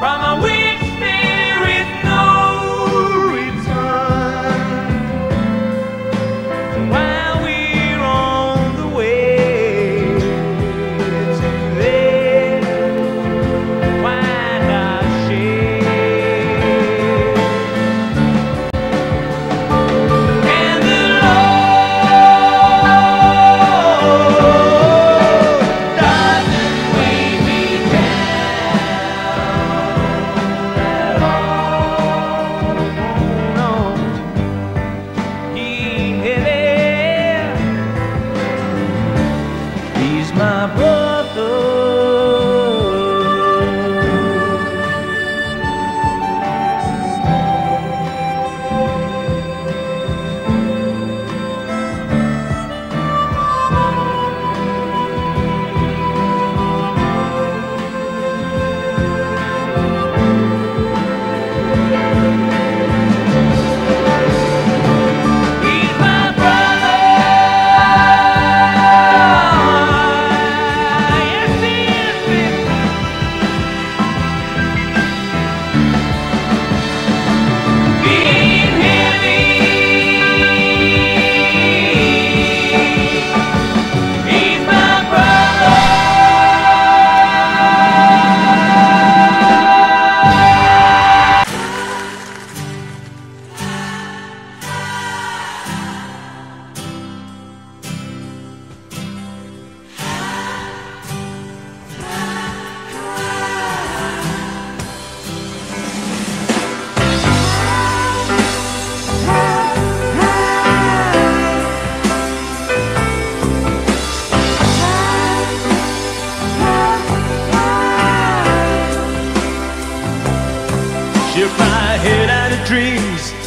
From a weak spirit, no return. While we're on the way to there, find our shame. And the Lord doesn't weigh me down. My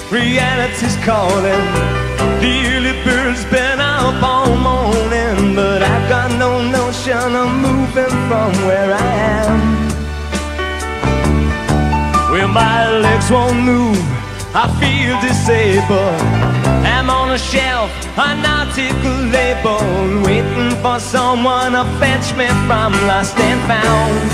reality's calling. The early bird's been up all morning, but I've got no notion of moving from where I am. Well, my legs won't move, I feel disabled. I'm on a shelf, an article labeled, waiting for someone to fetch me from lost and found.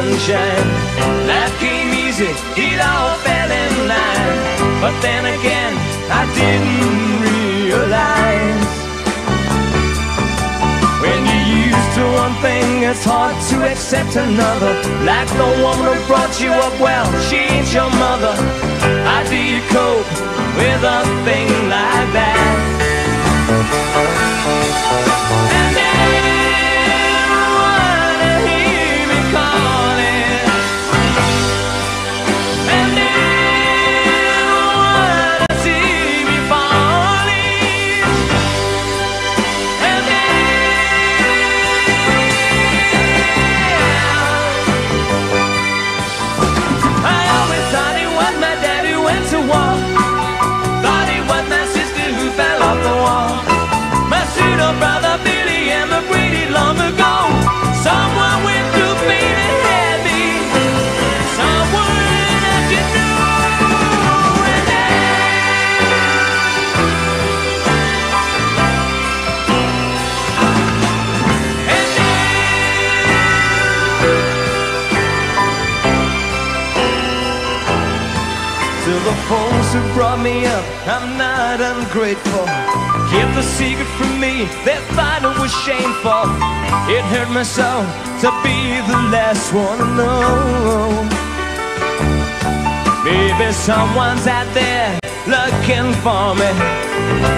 Sunshine, life came easy, it all fell in line. But then again, I didn't realize when you're used to one thing, it's hard to accept another. Like the woman who brought you up, well, she ain't your mother. How do you cope with a thing like that? And who brought me up, I'm not ungrateful. Kept the secret from me, that thought it was shameful. It hurt my soul to be the last one to know. Maybe someone's out there looking for me,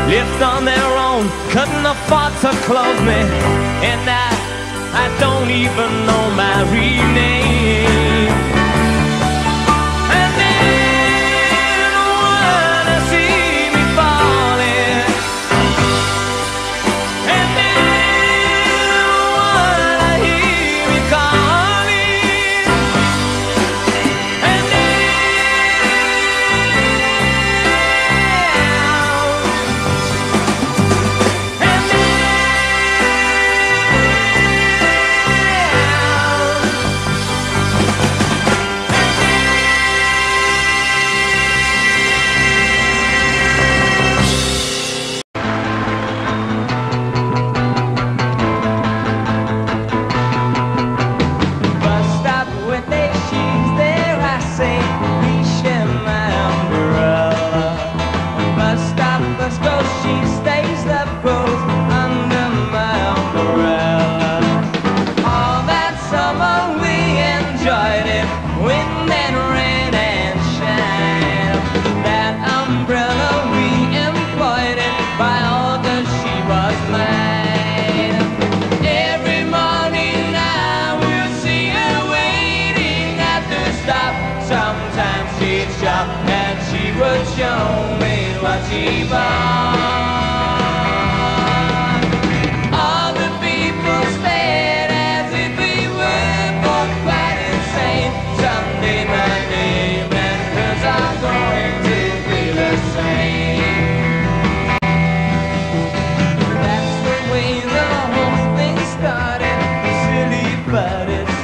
left on their own, couldn't afford to close me. And I don't even know my real name. and she would show me what she bought. Other people stared as if we were both quite insane. Someday my name and hers are going to be the same. That's the way the whole thing started. Silly, but it's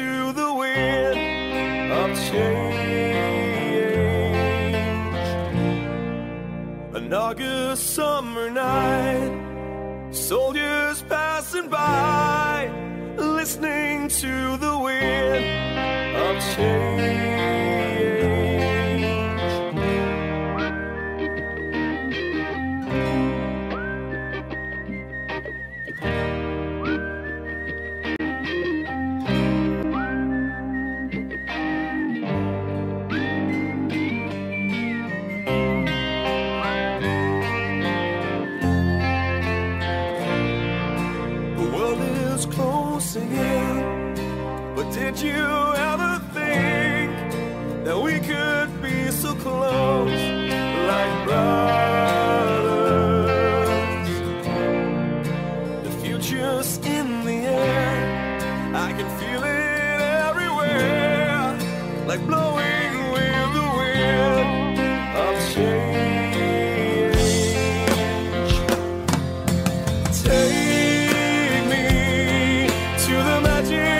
to the wind of change. An August summer night, soldiers passing by, listening to the wind of change. Did you ever think that we could be so close, like brothers? The future's in the air, I can feel it everywhere, like blowing with the wind of change. Take me to the magic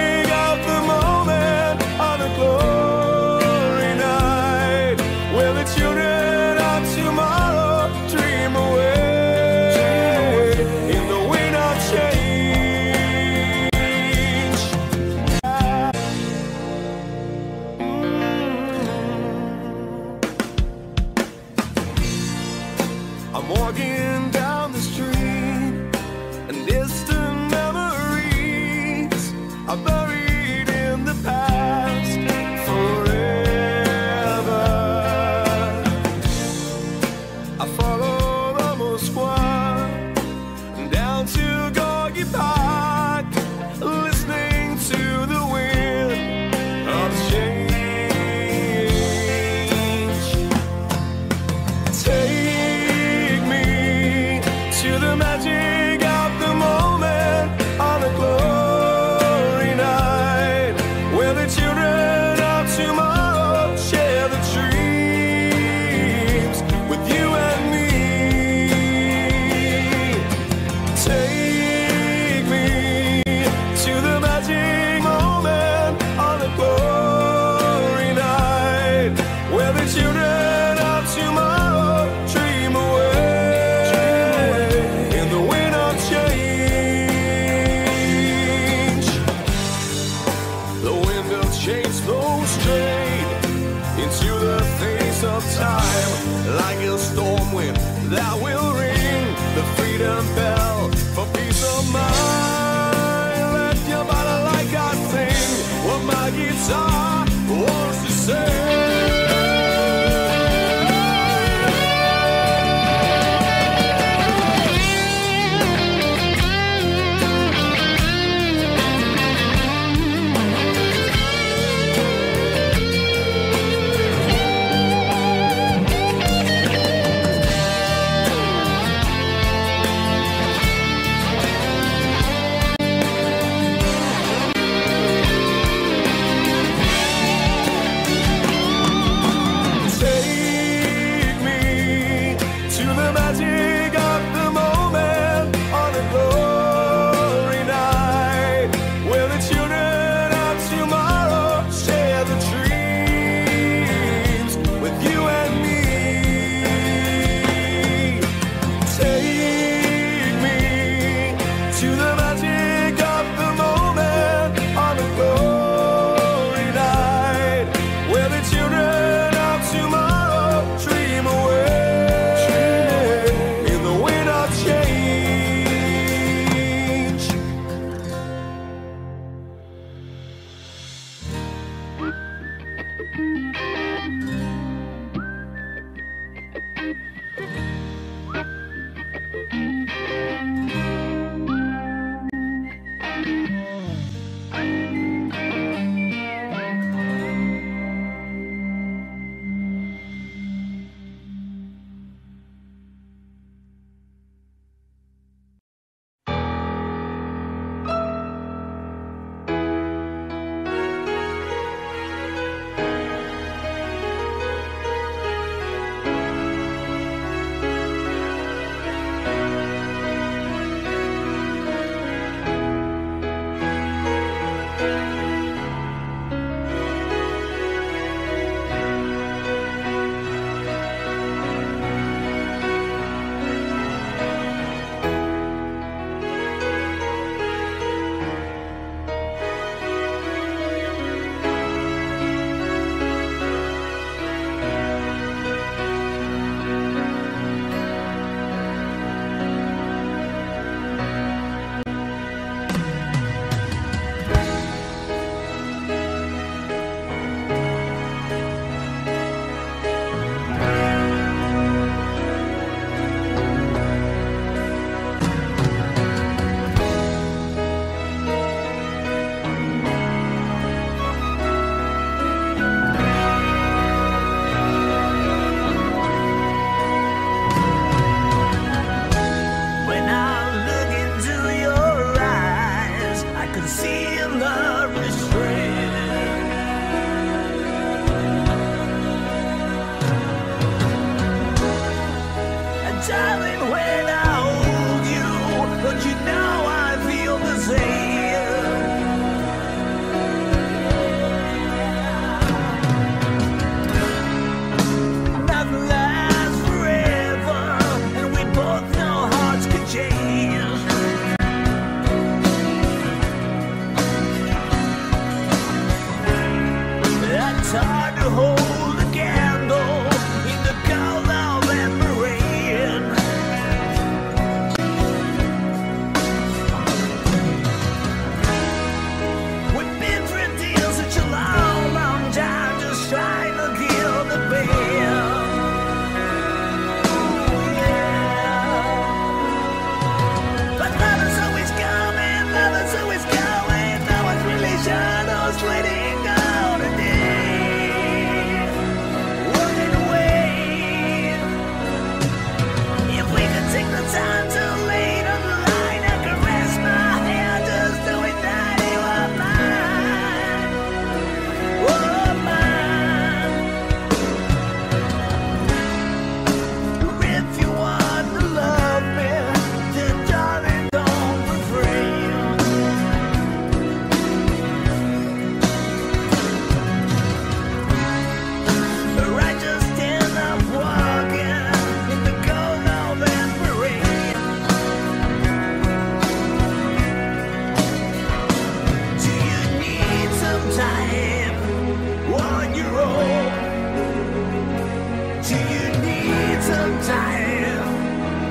Do you need some time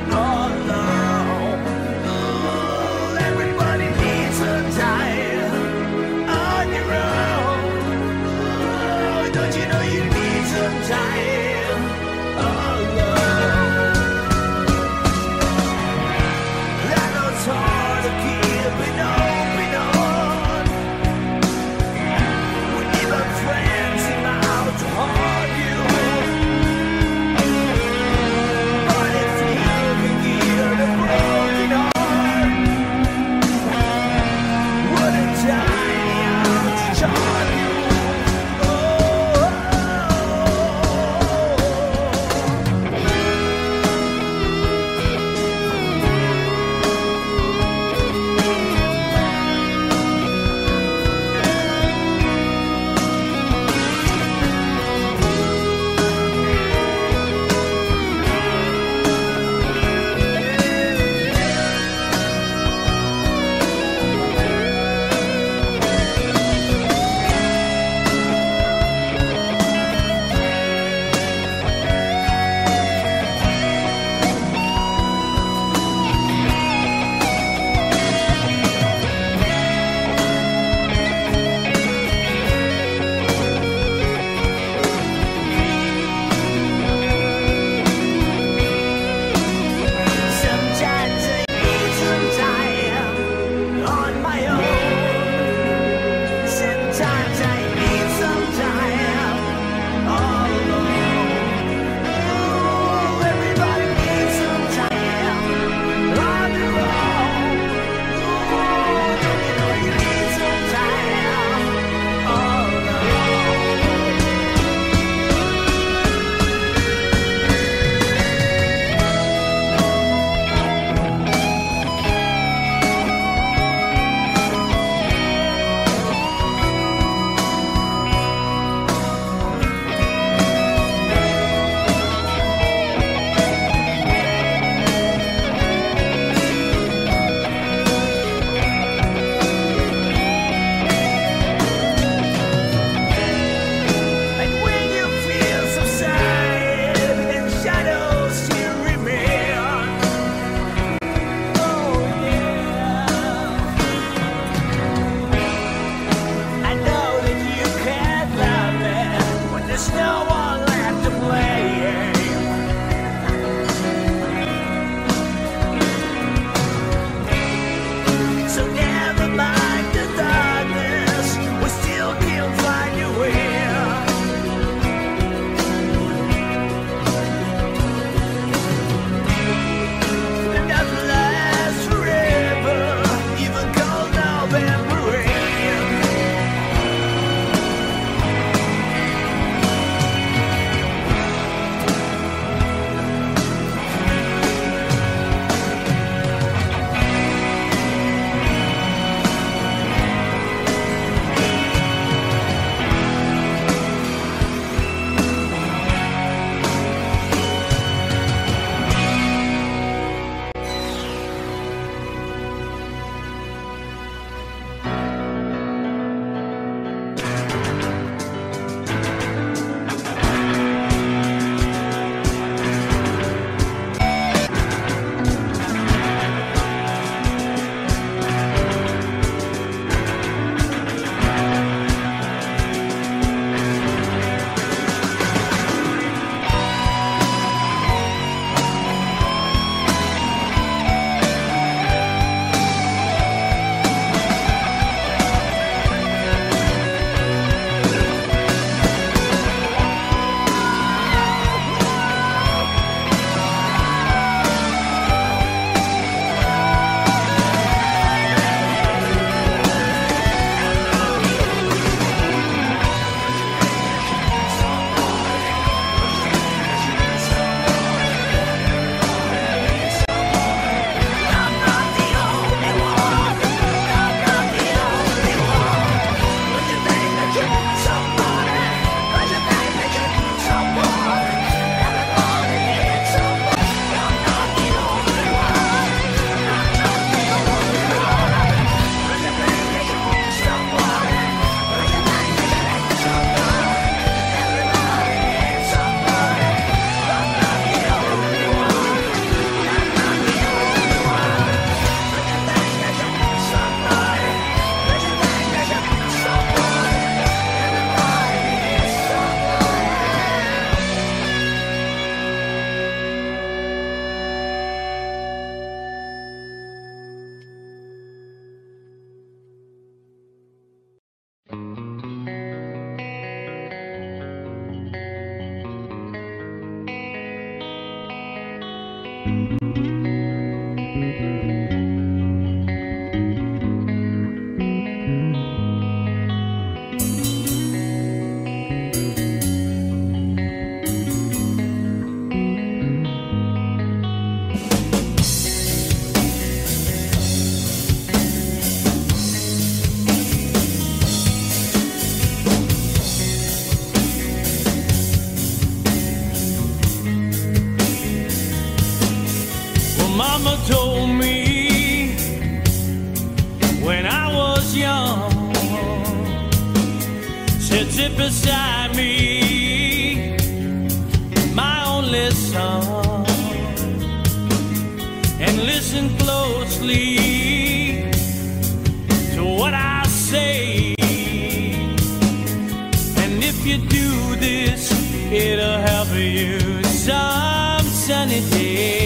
alone? Oh, everybody needs some time on your own. Oh, don't you know you need some time alone? I know it's hard to keep it on. But if you told me when I was young, said sit beside me, my only son, and listen closely to what I say, and if you do this, it'll help you some sunny day.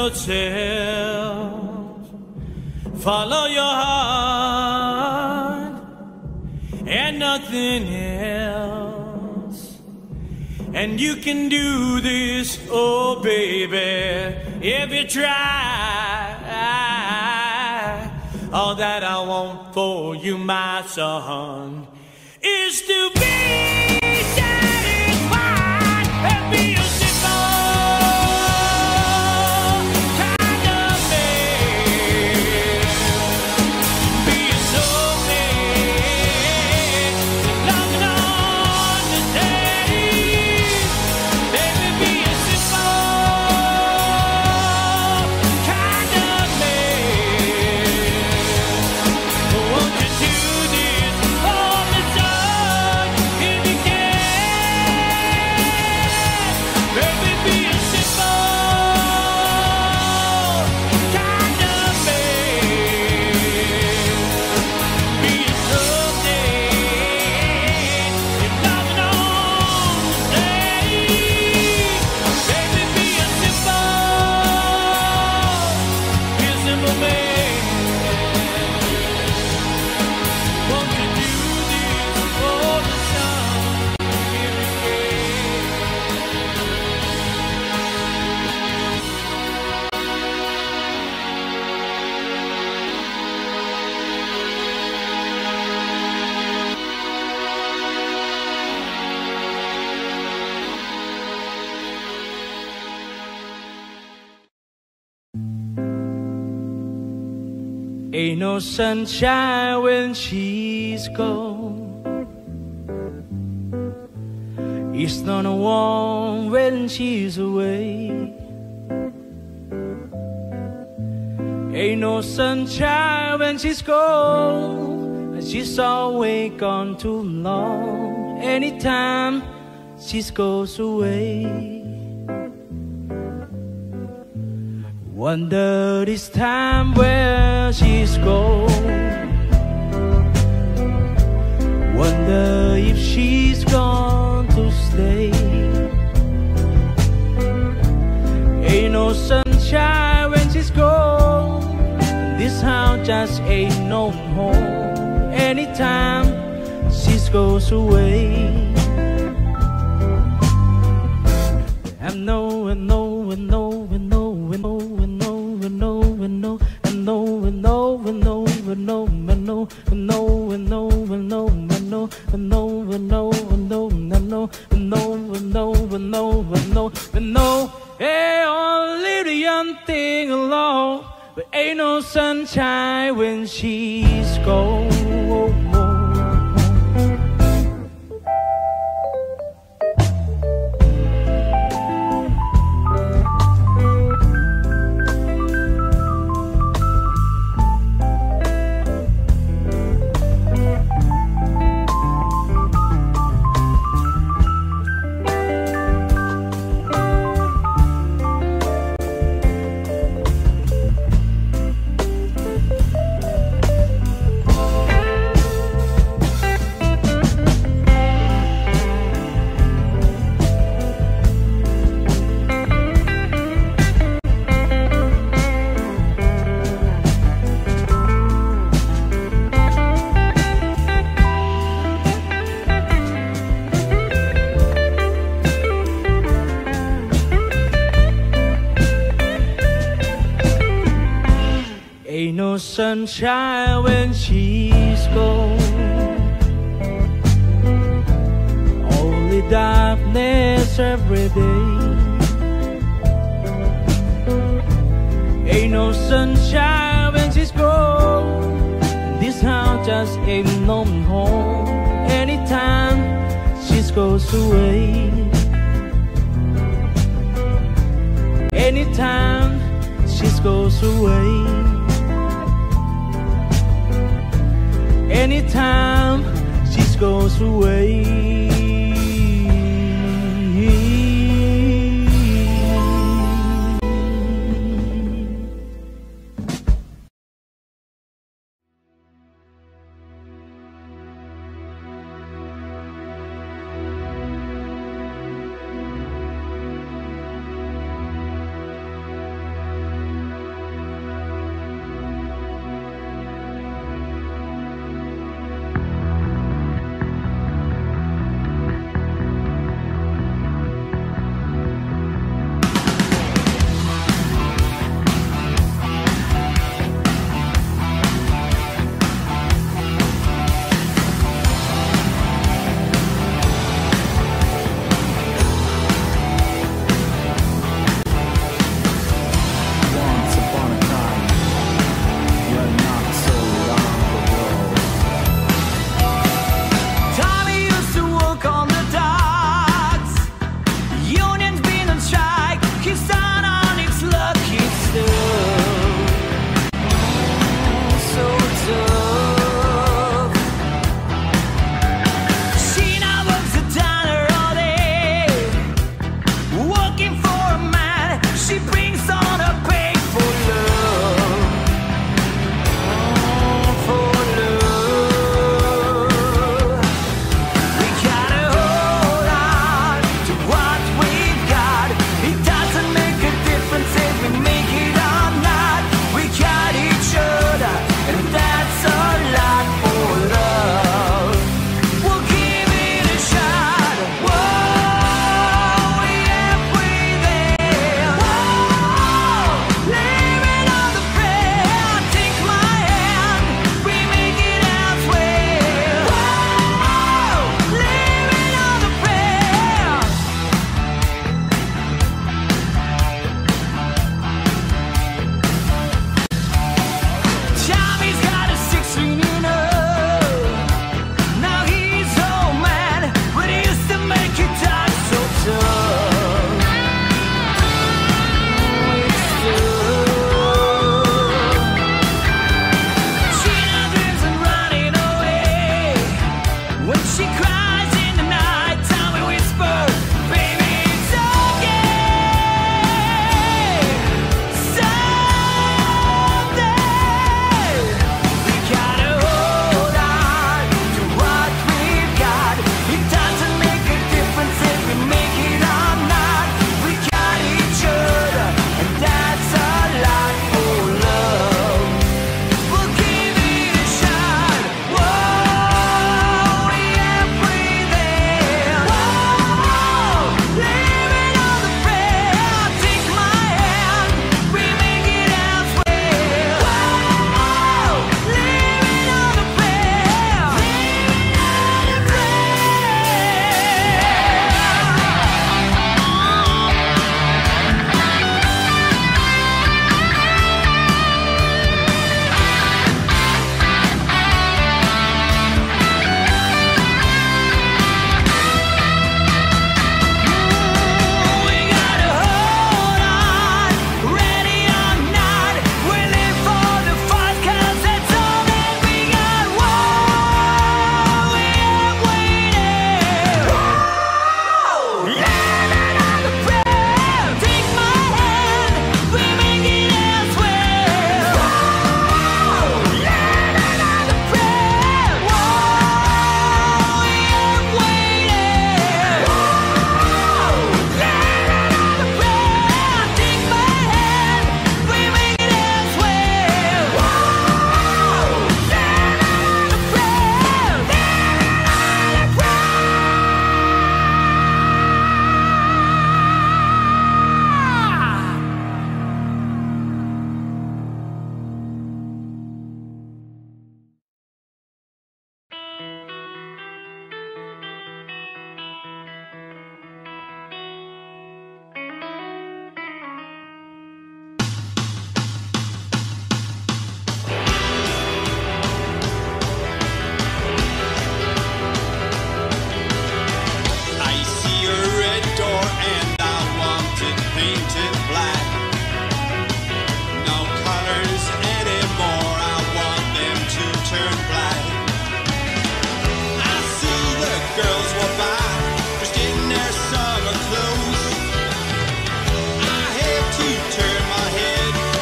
Yourself, follow your heart and nothing else, and you can do this, oh baby, if you try. All that I want for you, my son, is to be satisfied and be a Ain't no sunshine when she's gone. It's not warm when she's away. Ain't no sunshine when she's gone. She's always gone too long. Anytime she goes away, wonder this time where she's gone. Wonder if she's gone to stay. Ain't no sunshine when she's gone. This house just ain't no home. Anytime she goes away. I know, I know, I know, I know, I know, I know, I know, I know, I know, I know, I know, I know, I know, I know, I know, I know, I know, I know, I know, I know, I know, I know, I know, I know, I know, I know. Hey, I'll leave the young thing alone. But ain't no sunshine when she's gone. Sunshine when she's gone. Only darkness every day. Ain't no sunshine when she's gone. This house just ain't no home. Anytime she goes away. Anytime she goes away. Anytime she goes away.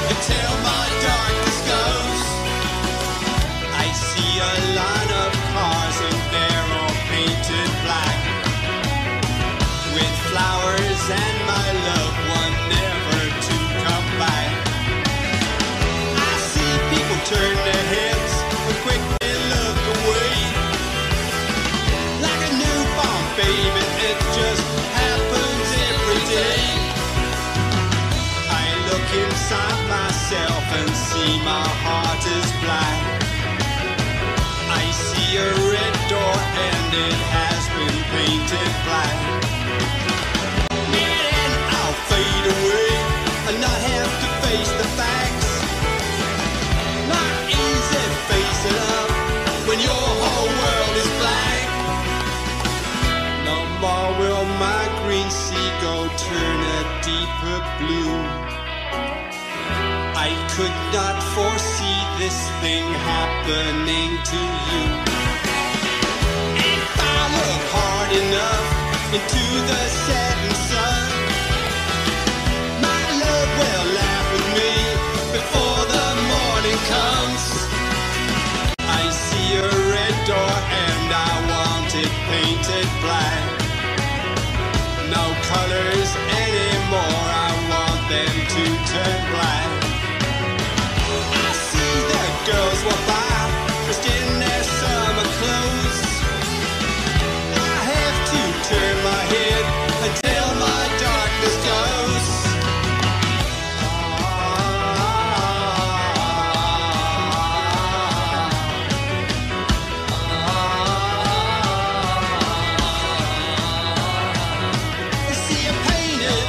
until my darkness goes. I see a lot of cars and they're all painted black with flowers, and my loved one never to come back. I see people turn their heads, but quick they look away, like a newborn baby. It just happens every day. Inside myself and see my heart is black. I see a red door and it has been painted black. And I'll fade away and not have to face the facts. Not easy facing up when your whole world is black. No more will my green seagull turn a deeper blue. I could not foresee this thing happening to you. If I look hard enough into the setting sun, my love will laugh with me before the morning comes. I see a red door and I want it painted black. No colors anymore, I want them to turn black. Girls walk by, dressed in their summer clothes. I have to turn my head until my darkness goes. You see, I'm painted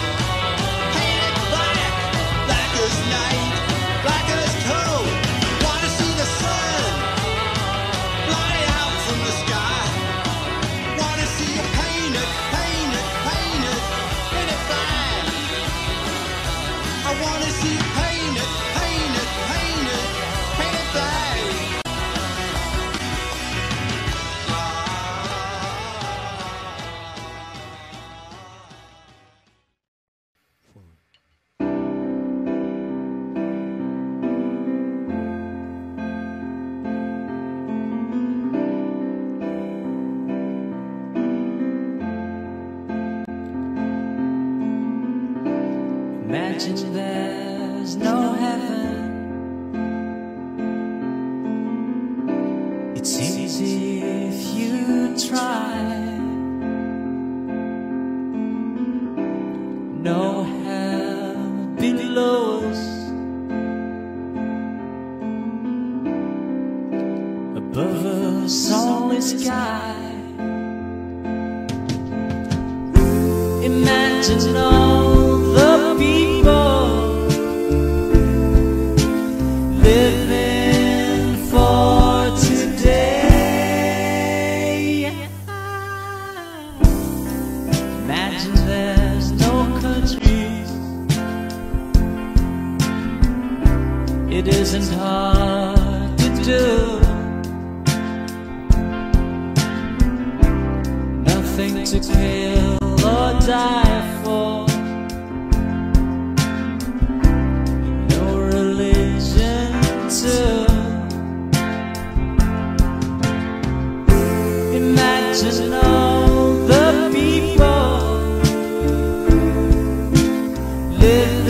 black, black as night, black as coal. Imagine there's no heaven. It's easy if you try. No hell below us, above us only sky. Imagine all the people isn't hard to do. Nothing to kill or die for. No religion too. Imagine all the people living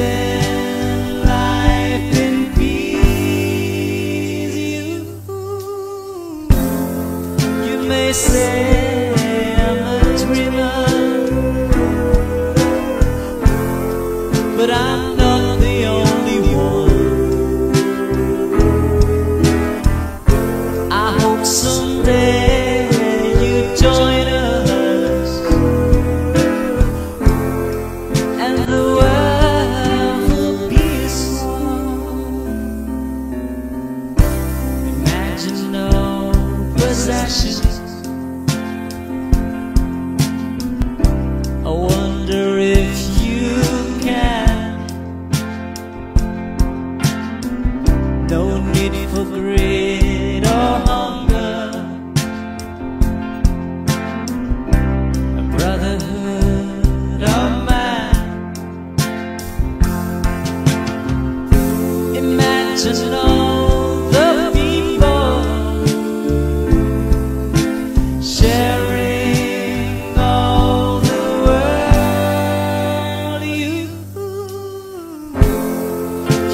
to know the people, sharing all the world.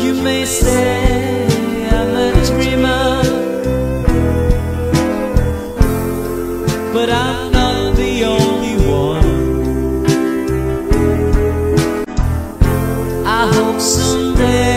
You may say I'm a dreamer, but I'm not the only one. I hope someday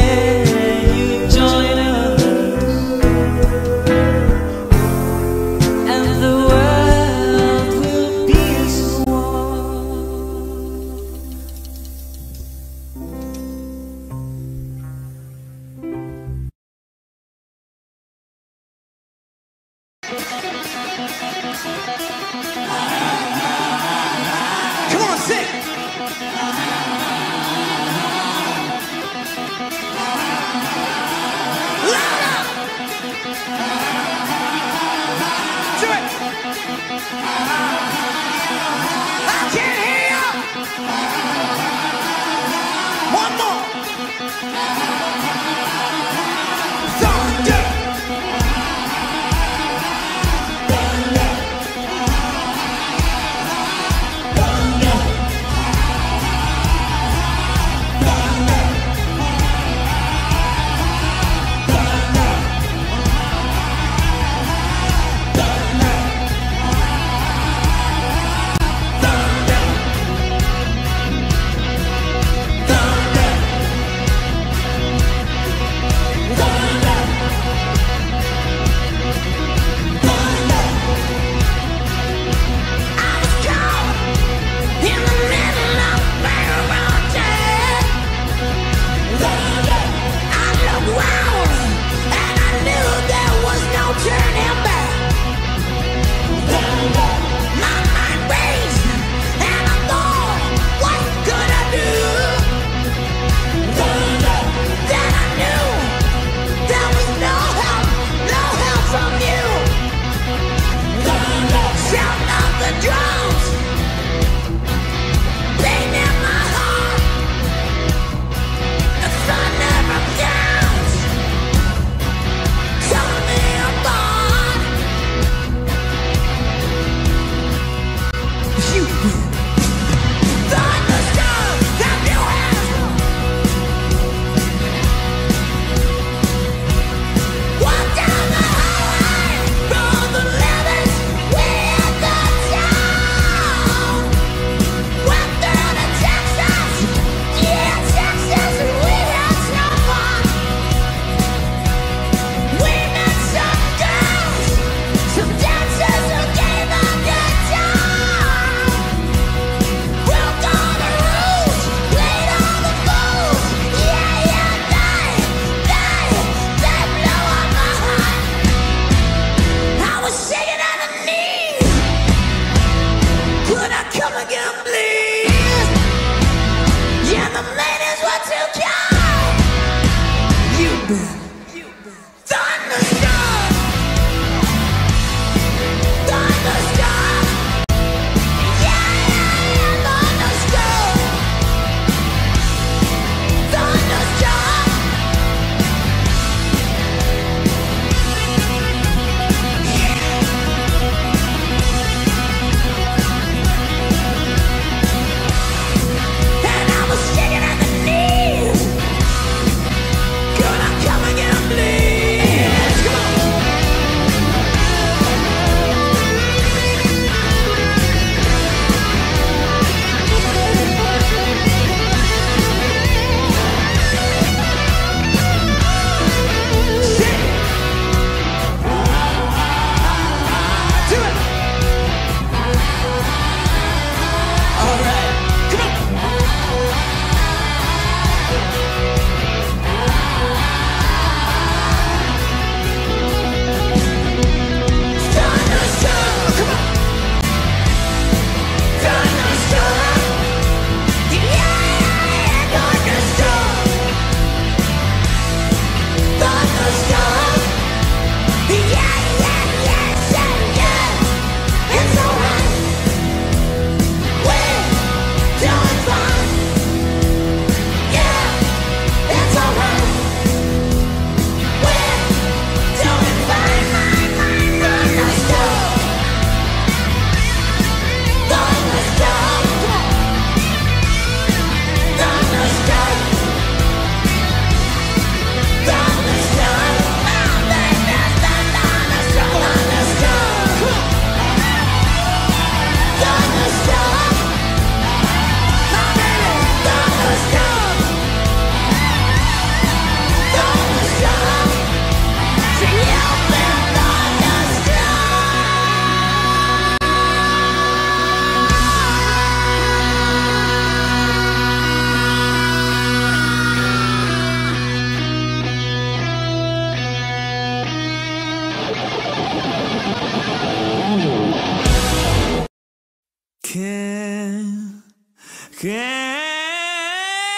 Can anybody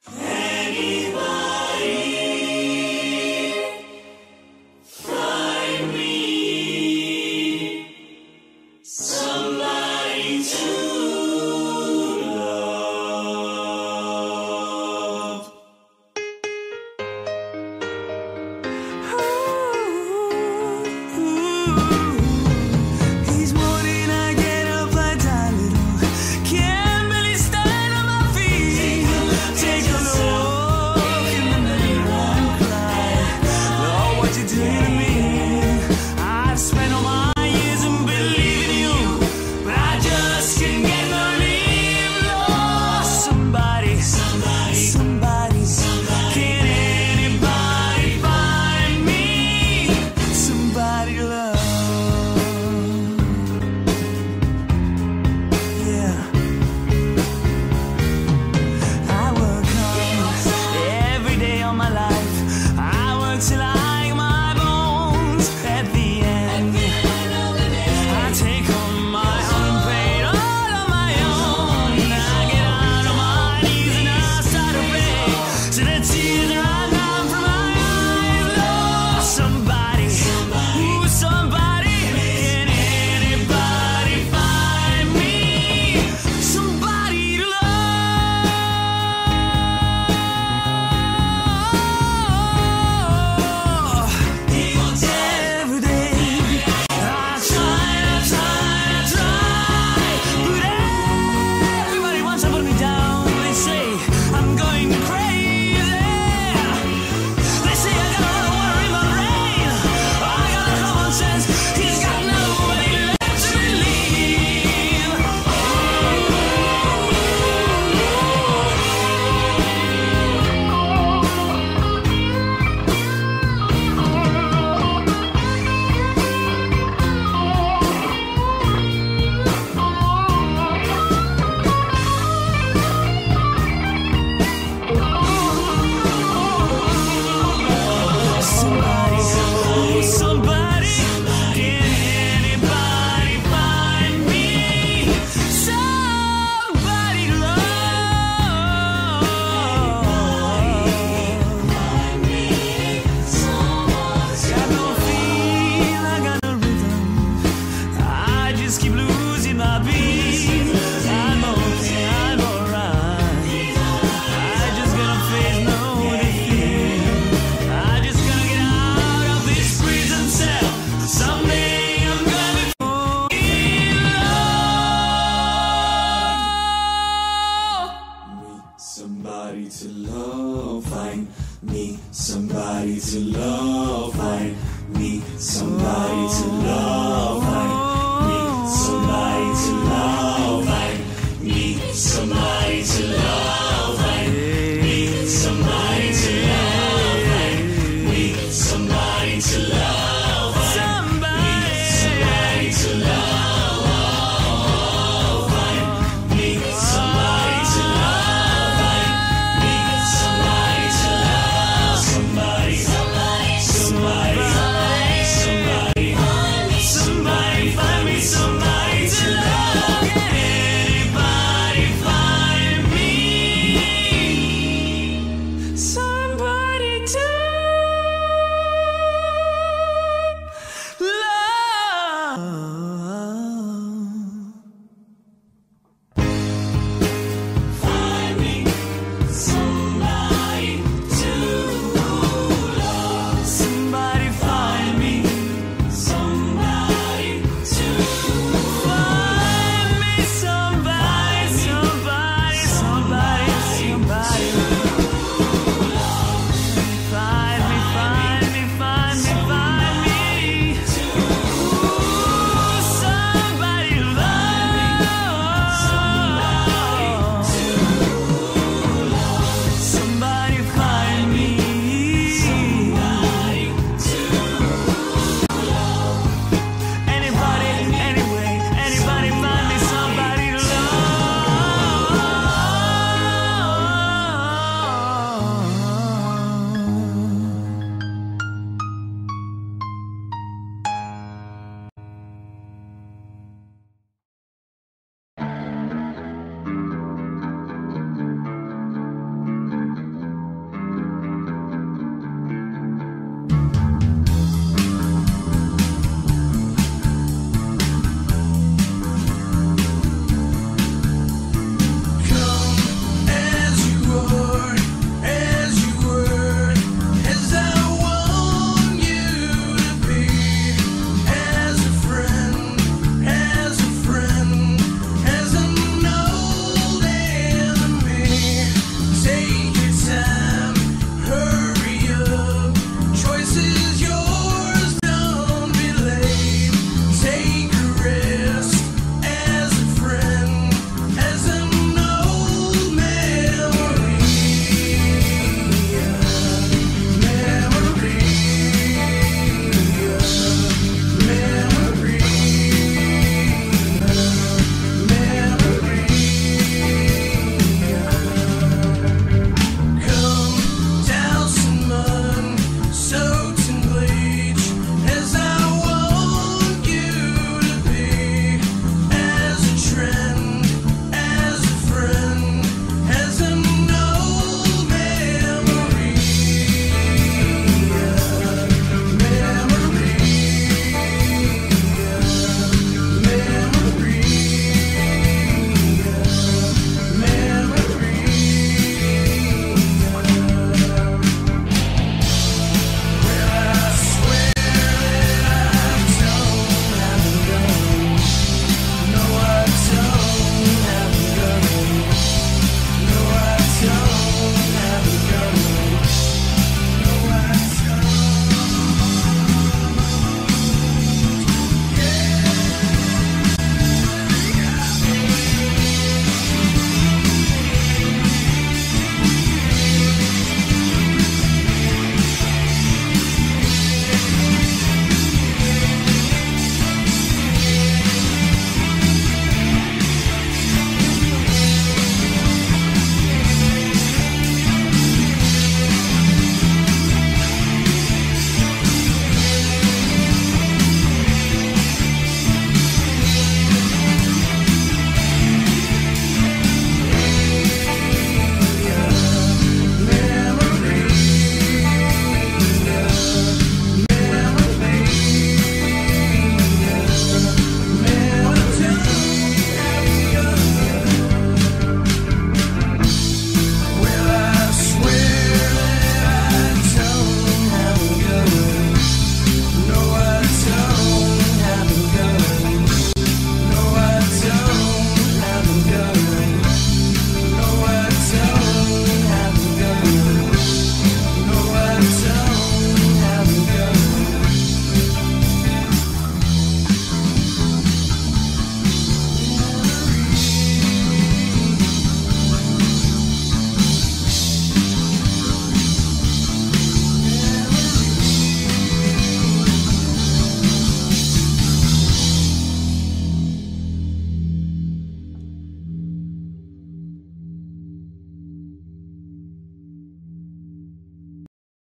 find me somebody to love? Somebody to love, find me. Somebody to love, find me.